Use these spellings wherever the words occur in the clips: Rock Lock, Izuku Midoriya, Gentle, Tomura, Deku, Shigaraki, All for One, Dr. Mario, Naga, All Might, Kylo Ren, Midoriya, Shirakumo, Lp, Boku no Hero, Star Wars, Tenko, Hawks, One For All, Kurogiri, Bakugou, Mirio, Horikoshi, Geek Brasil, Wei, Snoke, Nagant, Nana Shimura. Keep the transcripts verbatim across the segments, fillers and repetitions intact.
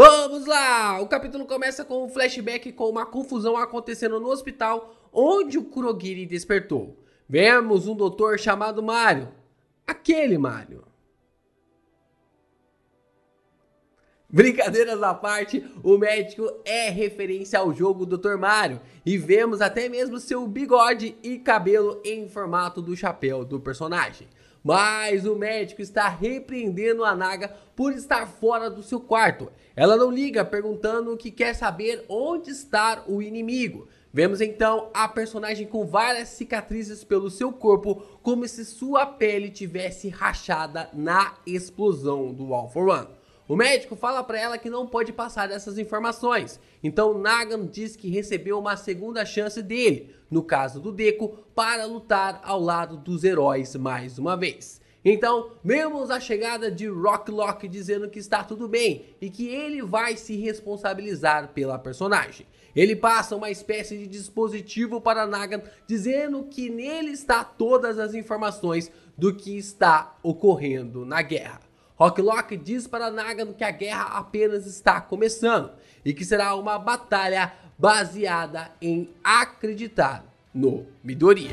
Vamos lá! O capítulo começa com um flashback com uma confusão acontecendo no hospital onde o Kurogiri despertou. Vemos um doutor chamado Mario. Aquele Mario. Brincadeiras à parte, o médico é referência ao jogo doutor Mario e vemos até mesmo seu bigode e cabelo em formato do chapéu do personagem. Mas o médico está repreendendo a Naga por estar fora do seu quarto. Ela não liga, perguntando que quer saber onde está o inimigo. Vemos então a personagem com várias cicatrizes pelo seu corpo, como se sua pele tivesse rachada na explosão do All for One. O médico fala para ela que não pode passar essas informações, então Nagant diz que recebeu uma segunda chance dele, no caso do Deku, para lutar ao lado dos heróis mais uma vez. Então vemos a chegada de Rock Lock dizendo que está tudo bem e que ele vai se responsabilizar pela personagem. Ele passa uma espécie de dispositivo para Nagant dizendo que nele está todas as informações do que está ocorrendo na guerra. Rock Lock diz para Nagant que a guerra apenas está começando e que será uma batalha baseada em acreditar no Midoriya.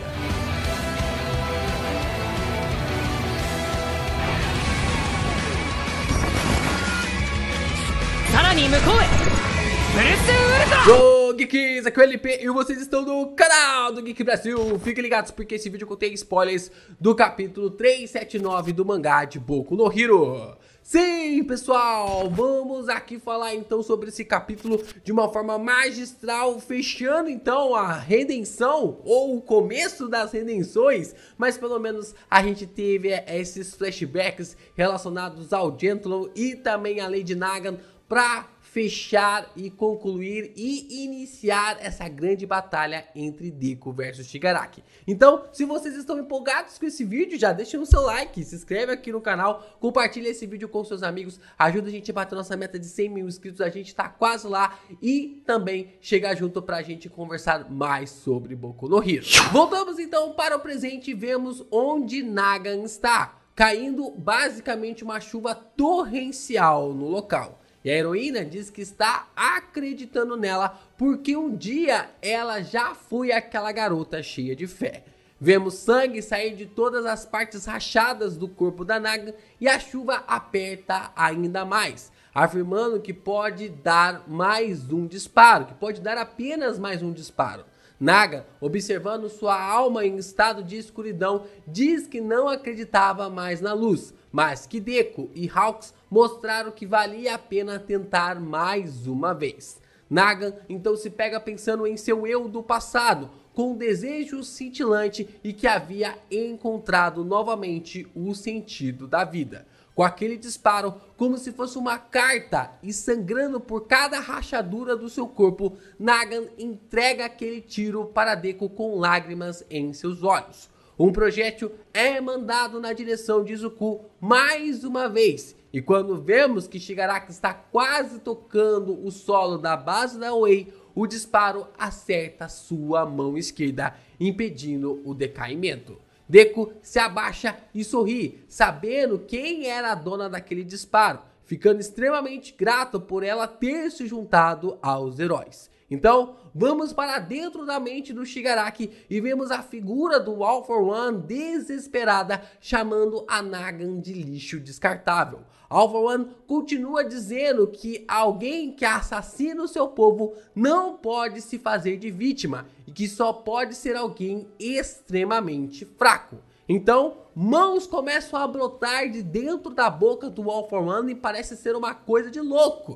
Yo, Geeks, aqui é o L P e vocês estão no canal do Geek Brasil. Fiquem ligados porque esse vídeo contém spoilers do capítulo trezentos e setenta e nove do mangá de Boku no Hero. Sim, pessoal, vamos aqui falar então sobre esse capítulo de uma forma magistral, fechando então a redenção, ou o começo das redenções, mas pelo menos a gente teve esses flashbacks relacionados ao Gentle e também à Lady Nagant para fechar e concluir e iniciar essa grande batalha entre Deku versus Shigaraki. Então, se vocês estão empolgados com esse vídeo, já deixa o seu like, se inscreve aqui no canal, compartilha esse vídeo com seus amigos, ajuda a gente a bater nossa meta de cem mil inscritos, a gente tá quase lá, e também chega junto pra gente conversar mais sobre Boku no Hero. Voltamos então para o presente e vemos onde Nagant está, caindo basicamente uma chuva torrencial no local. E a heroína diz que está acreditando nela porque um dia ela já foi aquela garota cheia de fé. Vemos sangue sair de todas as partes rachadas do corpo da Naga e a chuva aperta ainda mais, afirmando que pode dar mais um disparo, que pode dar apenas mais um disparo. Naga, observando sua alma em estado de escuridão, diz que não acreditava mais na luz, mas que Deku e Hawks mostraram que valia a pena tentar mais uma vez. Nagant então se pega pensando em seu eu do passado, com um desejo cintilante e que havia encontrado novamente o sentido da vida. Com aquele disparo, como se fosse uma carta e sangrando por cada rachadura do seu corpo, Nagant entrega aquele tiro para Deku com lágrimas em seus olhos. Um projétil é mandado na direção de Izuku mais uma vez, e quando vemos que Shigaraki está quase tocando o solo da base da Wei, o disparo acerta sua mão esquerda, impedindo o decaimento. Deku se abaixa e sorri, sabendo quem era a dona daquele disparo, ficando extremamente grato por ela ter se juntado aos heróis. Então, vamos para dentro da mente do Shigaraki e vemos a figura do All for One desesperada, chamando a Nagant de lixo descartável. All for One continua dizendo que alguém que assassina o seu povo não pode se fazer de vítima e que só pode ser alguém extremamente fraco. Então, mãos começam a brotar de dentro da boca do All for One e parece ser uma coisa de louco.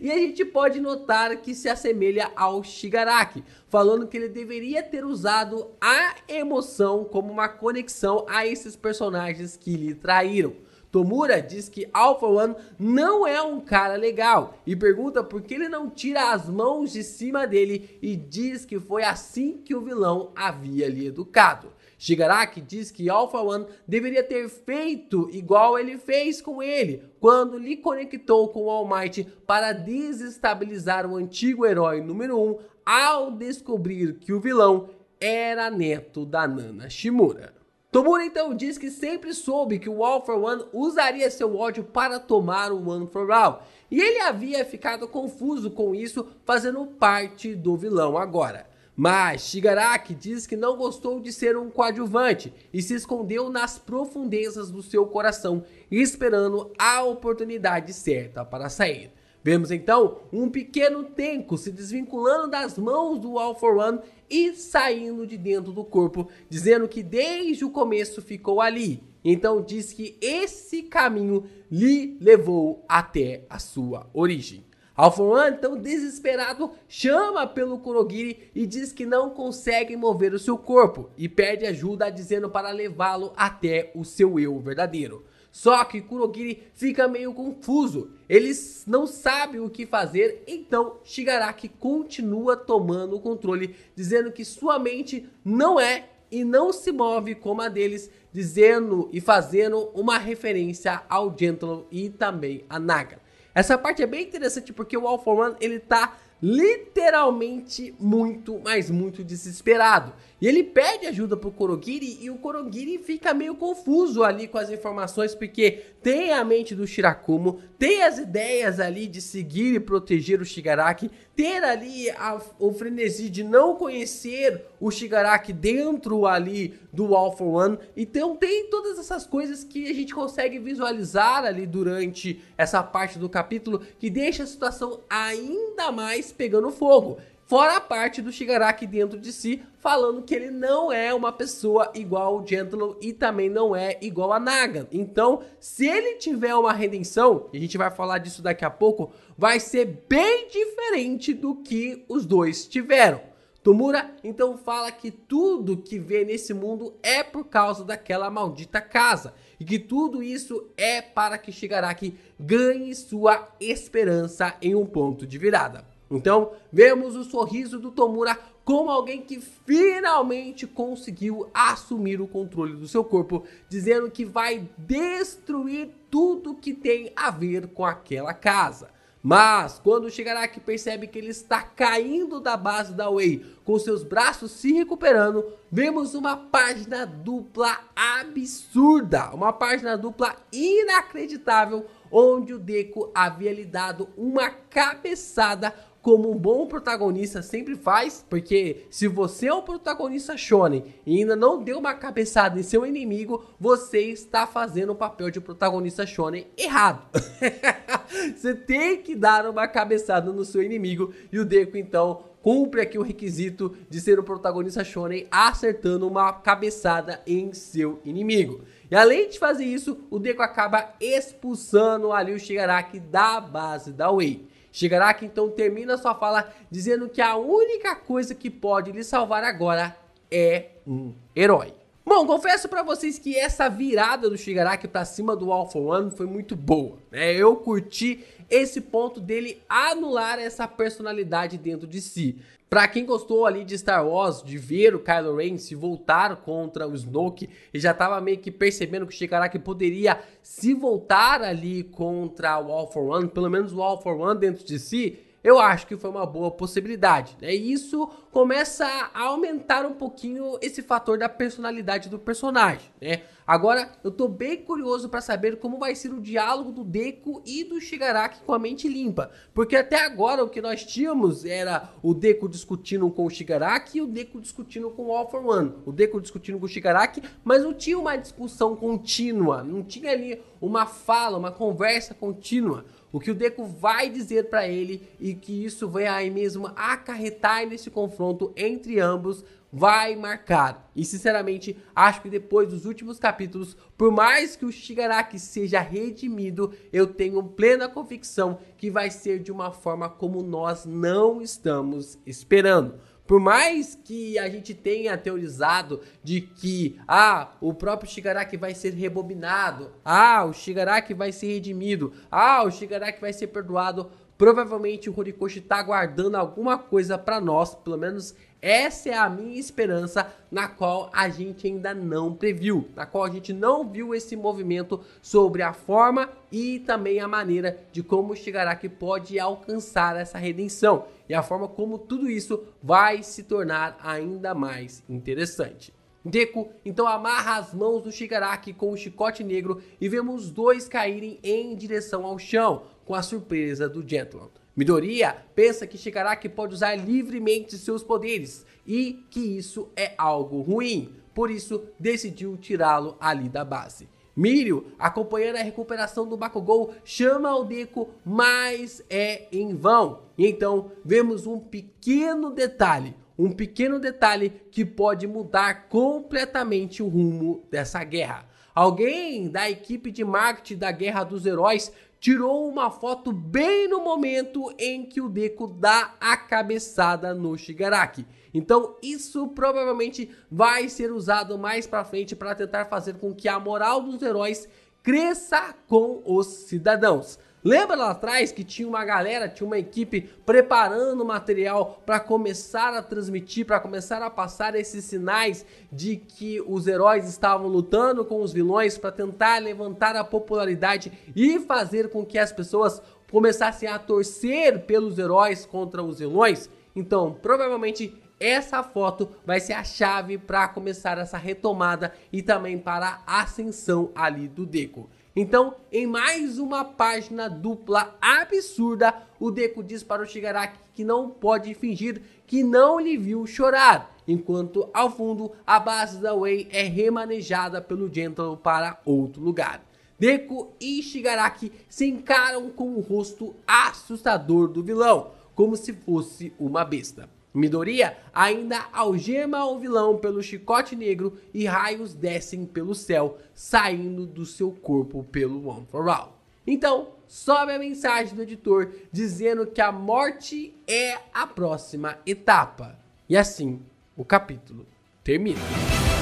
E a gente pode notar que se assemelha ao Shigaraki, falando que ele deveria ter usado a emoção como uma conexão a esses personagens que lhe traíram. Tomura diz que All for One não é um cara legal e pergunta por que ele não tira as mãos de cima dele e diz que foi assim que o vilão havia lhe educado. Shigaraki diz que All for One deveria ter feito igual ele fez com ele, quando lhe conectou com All Might para desestabilizar o antigo herói número um, ao descobrir que o vilão era neto da Nana Shimura. Tomura então diz que sempre soube que o All for One usaria seu ódio para tomar o One For All. E ele havia ficado confuso com isso, fazendo parte do vilão agora. Mas Shigaraki diz que não gostou de ser um coadjuvante e se escondeu nas profundezas do seu coração, esperando a oportunidade certa para sair. Vemos então um pequeno Tenko se desvinculando das mãos do All For One e saindo de dentro do corpo, dizendo que desde o começo ficou ali. Então diz que esse caminho lhe levou até a sua origem. All For One, então desesperado, chama pelo Kurogiri e diz que não consegue mover o seu corpo e pede ajuda dizendo para levá-lo até o seu eu verdadeiro. Só que Kurogiri fica meio confuso, ele não sabe o que fazer, então Shigaraki continua tomando o controle, dizendo que sua mente não é e não se move como a deles, dizendo e fazendo uma referência ao Gentle e também a Naga. Essa parte é bem interessante porque o All For One, ele tá literalmente muito, mas muito desesperado. E ele pede ajuda pro Kurogiri e o Kurogiri fica meio confuso ali com as informações, porque tem a mente do Shirakumo, tem as ideias ali de seguir e proteger o Shigaraki, ter ali a, o frenesi de não conhecer o Shigaraki dentro ali do All For One. Então tem todas essas coisas que a gente consegue visualizar ali durante essa parte do capítulo, que deixa a situação ainda mais pegando fogo. Fora a parte do Shigaraki dentro de si, falando que ele não é uma pessoa igual ao Gentle e também não é igual a Nagant. Então, se ele tiver uma redenção, e a gente vai falar disso daqui a pouco, vai ser bem diferente do que os dois tiveram. Tomura, então, fala que tudo que vê nesse mundo é por causa daquela maldita casa. E que tudo isso é para que Shigaraki ganhe sua esperança em um ponto de virada. Então, vemos o sorriso do Tomura como alguém que finalmente conseguiu assumir o controle do seu corpo, dizendo que vai destruir tudo que tem a ver com aquela casa. Mas, quando Shigaraki percebe que ele está caindo da base da Wei, com seus braços se recuperando, vemos uma página dupla absurda, uma página dupla inacreditável, onde o Deku havia lhe dado uma cabeçada, como um bom protagonista sempre faz, porque se você é um protagonista shonen e ainda não deu uma cabeçada em seu inimigo, você está fazendo o papel de protagonista shonen errado. Você tem que dar uma cabeçada no seu inimigo, e o Deku então cumpre aqui o requisito de ser o protagonista shonen acertando uma cabeçada em seu inimigo. E além de fazer isso, o Deku acaba expulsando ali o Shigaraki da base da Wei. Shigaraki então termina sua fala dizendo que a única coisa que pode lhe salvar agora é um herói. Bom, confesso pra vocês que essa virada do Shigaraki pra cima do All For One foi muito boa, né? Eu curti esse ponto dele anular essa personalidade dentro de si. Pra quem gostou ali de Star Wars, de ver o Kylo Ren se voltar contra o Snoke, e já tava meio que percebendo que o Shigaraki poderia se voltar ali contra o All For One, pelo menos o All For One dentro de si, eu acho que foi uma boa possibilidade, né? E isso começa a aumentar um pouquinho esse fator da personalidade do personagem, né? Agora, eu tô bem curioso para saber como vai ser o diálogo do Deku e do Shigaraki com a mente limpa. Porque até agora o que nós tínhamos era o Deku discutindo com o Shigaraki e o Deku discutindo com o All For One. O Deku discutindo com o Shigaraki, mas não tinha uma discussão contínua, não tinha ali uma fala, uma conversa contínua. O que o Deku vai dizer para ele e que isso vai aí mesmo acarretar nesse confronto entre ambos vai marcar. E sinceramente, acho que depois dos últimos capítulos, por mais que o Shigaraki seja redimido, eu tenho plena convicção que vai ser de uma forma como nós não estamos esperando. Por mais que a gente tenha teorizado de que ah, o próprio Shigaraki vai ser rebobinado, ah, o Shigaraki vai ser redimido, ah, o Shigaraki vai ser perdoado, provavelmente o Horikoshi está guardando alguma coisa para nós, pelo menos essa é a minha esperança, na qual a gente ainda não previu, na qual a gente não viu esse movimento sobre a forma e também a maneira de como o Shigaraki pode alcançar essa redenção e a forma como tudo isso vai se tornar ainda mais interessante. Deku então amarra as mãos do Shigaraki com o chicote negro e vemos os dois caírem em direção ao chão, com a surpresa do Gentle. Midoriya pensa que Shigaraki pode usar livremente seus poderes e que isso é algo ruim, por isso decidiu tirá-lo ali da base. Mirio, acompanhando a recuperação do Bakugou, chama o Deku, mas é em vão. E então vemos um pequeno detalhe, um pequeno detalhe que pode mudar completamente o rumo dessa guerra. Alguém da equipe de marketing da Guerra dos Heróis tirou uma foto bem no momento em que o Deku dá a cabeçada no Shigaraki. Então isso provavelmente vai ser usado mais pra frente para tentar fazer com que a moral dos heróis cresça com os cidadãos. Lembra lá atrás que tinha uma galera, tinha uma equipe preparando material para começar a transmitir, para começar a passar esses sinais de que os heróis estavam lutando com os vilões para tentar levantar a popularidade e fazer com que as pessoas começassem a torcer pelos heróis contra os vilões? Então, provavelmente, essa foto vai ser a chave para começar essa retomada e também para a ascensão ali do Deku. Então, em mais uma página dupla absurda, o Deku diz para o Shigaraki que não pode fingir que não lhe viu chorar, enquanto ao fundo a base da Wei é remanejada pelo Gentle para outro lugar. Deku e Shigaraki se encaram com o rosto assustador do vilão, como se fosse uma besta. Midoriya ainda algema o vilão pelo chicote negro e raios descem pelo céu, saindo do seu corpo pelo One For All. Então, sobe a mensagem do editor dizendo que a morte é a próxima etapa. E assim, o capítulo termina.